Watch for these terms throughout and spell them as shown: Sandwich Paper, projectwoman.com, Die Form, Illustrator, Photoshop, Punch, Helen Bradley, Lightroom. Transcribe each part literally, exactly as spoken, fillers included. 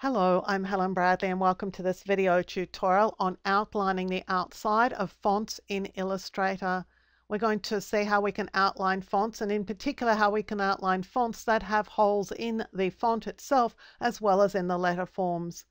Hello, I'm Helen Bradley and welcome to this video tutorial on outlining the outside of fonts in Illustrator. We're going to see how we can outline fonts, and in particular how we can outline fonts that have holes in the font itself as well as in the letter forms.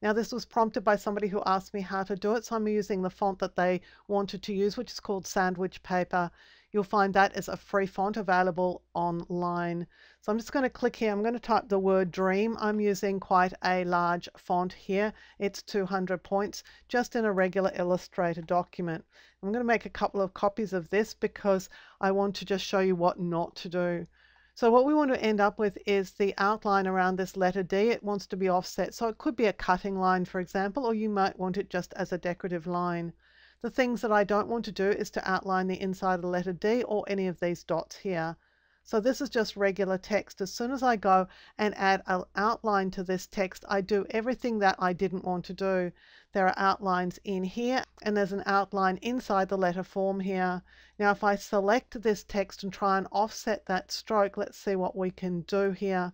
Now this was prompted by somebody who asked me how to do it, so I'm using the font that they wanted to use, which is called Sandwich Paper. You'll find that is a free font available online. So I'm just going to click here. I'm going to type the word dream. I'm using quite a large font here. It's two hundred points just in a regular Illustrator document. I'm going to make a couple of copies of this because I want to just show you what not to do. So what we want to end up with is the outline around this letter D. It wants to be offset. So it could be a cutting line, for example, or you might want it just as a decorative line. The things that I don't want to do is to outline the inside of the letter D or any of these dots here. So this is just regular text. As soon as I go and add an outline to this text, I do everything that I didn't want to do. There are outlines in here, and there's an outline inside the letter form here. Now if I select this text and try and offset that stroke, let's see what we can do here.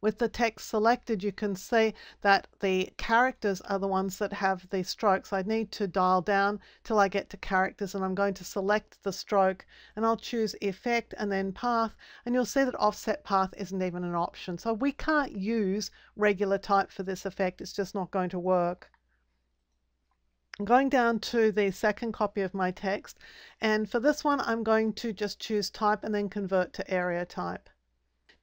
With the text selected, you can see that the characters are the ones that have the strokes. I need to dial down till I get to characters, and I'm going to select the stroke and I'll choose effect and then path, and you'll see that offset path isn't even an option. So we can't use regular type for this effect. It's just not going to work. I'm going down to the second copy of my text, and for this one I'm going to just choose type and then convert to area type.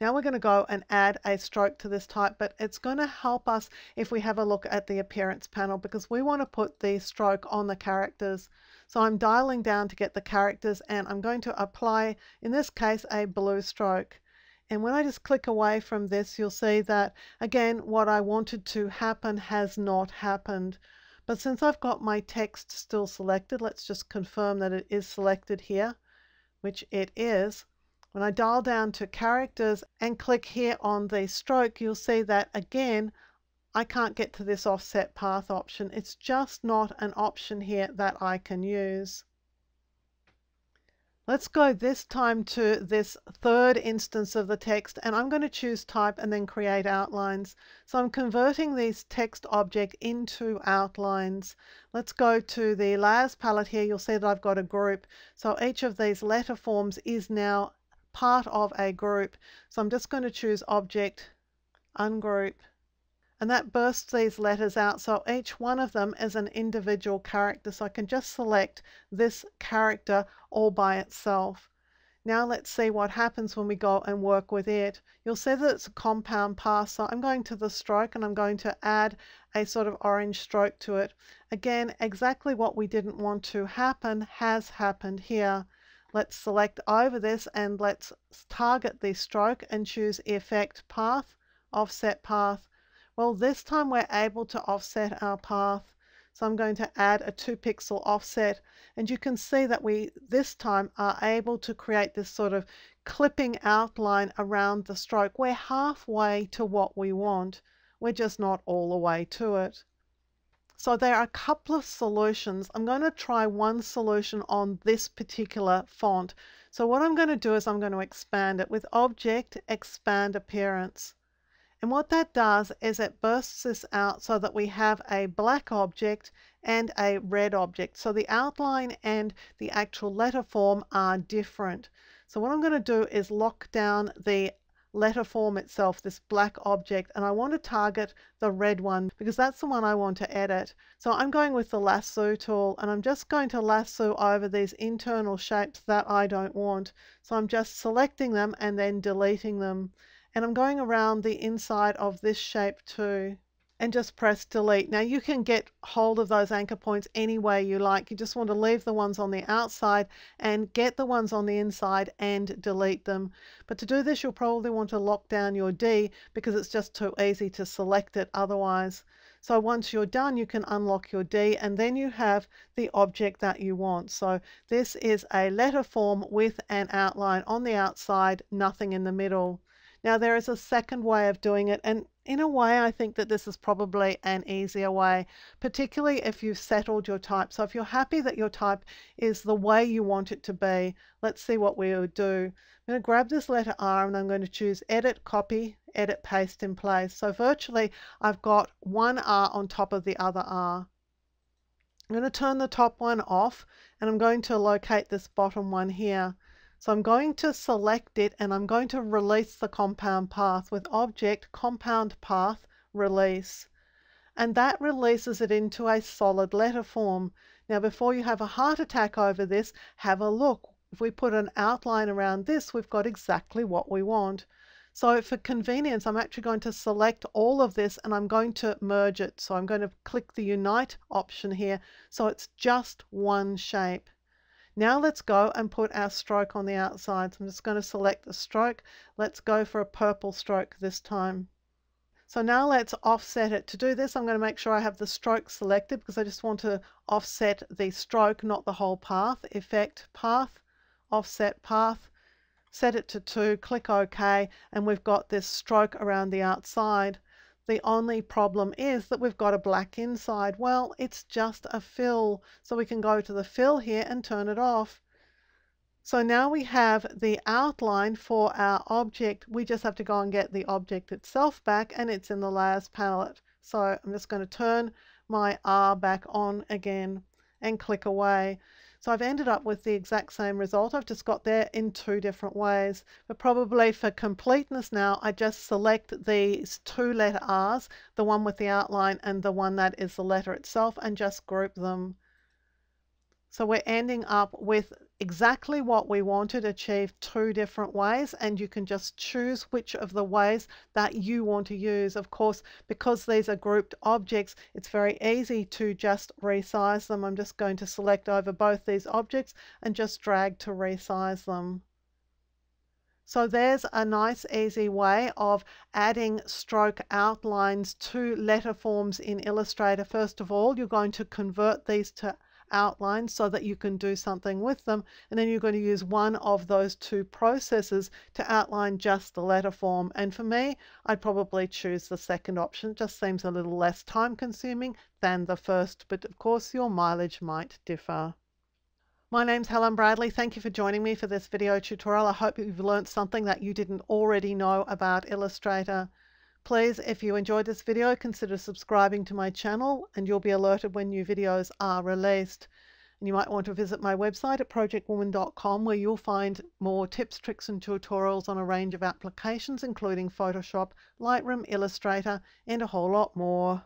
Now we're going to go and add a stroke to this type, but it's going to help us if we have a look at the appearance panel, because we want to put the stroke on the characters. So I'm dialing down to get the characters, and I'm going to apply, in this case, a blue stroke. And when I just click away from this, you'll see that, again, what I wanted to happen has not happened. But since I've got my text still selected, let's just confirm that it is selected here, which it is. When I dial down to characters and click here on the stroke, you'll see that again, I can't get to this offset path option. It's just not an option here that I can use. Let's go this time to this third instance of the text, and I'm going to choose type and then create outlines. So I'm converting these text object into outlines. Let's go to the layers palette here. You'll see that I've got a group. So each of these letter forms is now part of a group. So I'm just going to choose object, ungroup, and that bursts these letters out. So each one of them is an individual character. So I can just select this character all by itself. Now let's see what happens when we go and work with it. You'll see that it's a compound path. So I'm going to the stroke and I'm going to add a sort of orange stroke to it. Again, exactly what we didn't want to happen has happened here. Let's select over this and let's target the stroke and choose effect path, offset path. Well, this time we're able to offset our path. So I'm going to add a two pixel offset, and you can see that we this time are able to create this sort of clipping outline around the stroke. We're halfway to what we want. We're just not all the way to it. So there are a couple of solutions. I'm going to try one solution on this particular font. So what I'm going to do is I'm going to expand it with Object, Expand Appearance. And what that does is it bursts this out so that we have a black object and a red object. So the outline and the actual letter form are different. So what I'm going to do is lock down the letter form itself, this black object, and I want to target the red one because that's the one I want to edit. So I'm going with the lasso tool and I'm just going to lasso over these internal shapes that I don't want. So I'm just selecting them and then deleting them. And I'm going around the inside of this shape too and just press delete. Now you can get hold of those anchor points any way you like. You just want to leave the ones on the outside and get the ones on the inside and delete them. But to do this, you'll probably want to lock down your D because it's just too easy to select it otherwise. So once you're done, you can unlock your D and then you have the object that you want. So this is a letter form with an outline on the outside, nothing in the middle. Now there is a second way of doing it, and in a way I think that this is probably an easier way, particularly if you've settled your type. So if you're happy that your type is the way you want it to be, let's see what we would do. I'm going to grab this letter R and I'm going to choose edit, copy, edit, paste in place. So virtually I've got one R on top of the other R. I'm going to turn the top one off and I'm going to locate this bottom one here. So I'm going to select it and I'm going to release the compound path with object, compound path, release. And that releases it into a solid letter form. Now before you have a heart attack over this, have a look. If we put an outline around this, we've got exactly what we want. So for convenience, I'm actually going to select all of this and I'm going to merge it. So I'm going to click the Unite option here. So it's just one shape. Now let's go and put our stroke on the outside. So I'm just going to select the stroke. Let's go for a purple stroke this time. So now let's offset it. To do this, I'm going to make sure I have the stroke selected because I just want to offset the stroke, not the whole path. Effect, path, offset path, set it to two, click OK, and we've got this stroke around the outside. The only problem is that we've got a black inside. Well, it's just a fill, so we can go to the fill here and turn it off. So now we have the outline for our object. We just have to go and get the object itself back, and it's in the layers palette. So I'm just going to turn my R back on again and click away. So I've ended up with the exact same result. I've just got there in two different ways. But probably for completeness now, I just select these two letter R's, the one with the outline and the one that is the letter itself, and just group them. So we're ending up with exactly what we wanted achieved two different ways, and you can just choose which of the ways that you want to use. Of course, because these are grouped objects, it's very easy to just resize them. I'm just going to select over both these objects and just drag to resize them. So there's a nice easy way of adding stroke outlines to letter forms in Illustrator. First of all, you're going to convert these to outline so that you can do something with them, and then you're going to use one of those two processes to outline just the letter form. And for me, I'd probably choose the second option. It just seems a little less time consuming than the first, but of course your mileage might differ. My name's Helen Bradley. Thank you for joining me for this video tutorial. I hope you've learned something that you didn't already know about Illustrator. Please, if you enjoyed this video, consider subscribing to my channel and you'll be alerted when new videos are released. And you might want to visit my website at project woman dot com, where you'll find more tips, tricks and tutorials on a range of applications including Photoshop, Lightroom, Illustrator and a whole lot more.